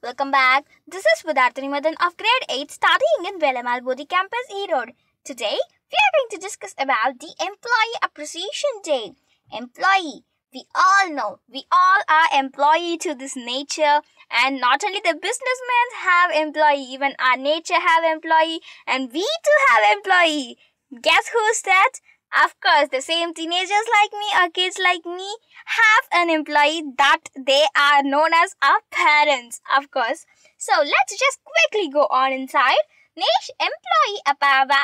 Welcome back. This is Vidharrthini Madhan of Grade 8 studying in Velammal Bodhi Campus, Erode. Today, we are going to discuss about the Employee Appreciation Day. Employee. We all know, we all are employee to this nature, and not only the businessmen have employee, even our nature have employee, and we too have employee. Guess who's that? Of course, the same teenagers like me or kids like me have an employee that they are known as our parents, of course. So, let's just quickly go on inside. Next, Employee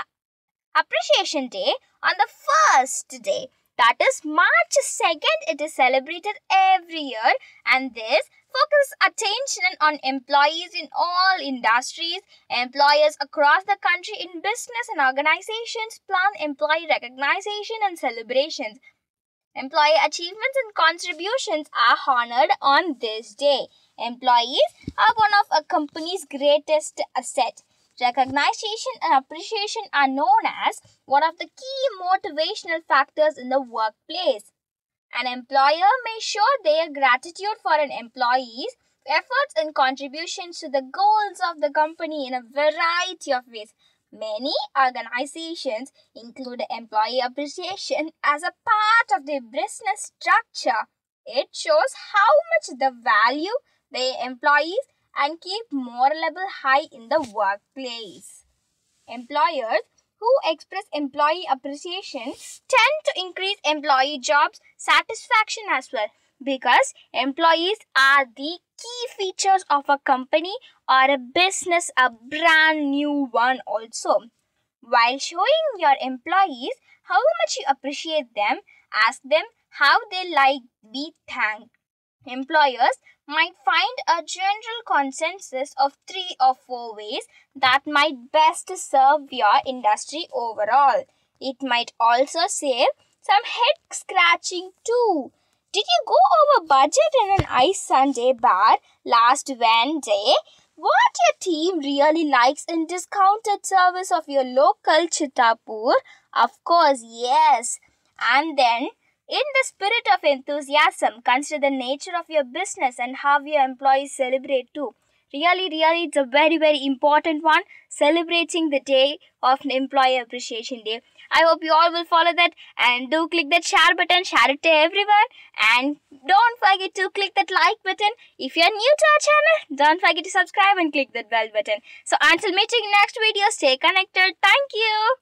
Appreciation Day on the first day, that is March 2nd. It is celebrated every year, and this focuses attention on employees in all industries. Employers across the country in business and organizations plan employee recognition and celebrations. Employee achievements and contributions are honored on this day. Employees are one of a company's greatest assets. Recognition and appreciation are known as one of the key motivational factors in the workplace. An employer may show their gratitude for an employee's efforts and contributions to the goals of the company in a variety of ways. Many organizations include employee appreciation as a part of their business structure. It shows how much they value their employees and keep moral level high in the workplace. Employers who express employee appreciation tend to increase employee jobs satisfaction as well, because employees are the key features of a company or a business, a brand new one also. While showing your employees how much you appreciate them, ask them how they like be thanked. Employers might find a general consensus of 3 or 4 ways that might best serve your industry overall. It might also save some head-scratching too. Did you go over budget in an Ice Sunday bar last Wednesday? What your team really likes in discounted service of your local Chitapur? Of course, yes. And then, in the spirit of enthusiasm, consider the nature of your business and how your employees celebrate too. Really, it's a very important one, celebrating the day of Employee Appreciation Day. I hope you all will follow that, and do click that share button, share it to everyone. And don't forget to click that like button. If you're new to our channel, don't forget to subscribe and click that bell button. So until meeting next video, stay connected. Thank you.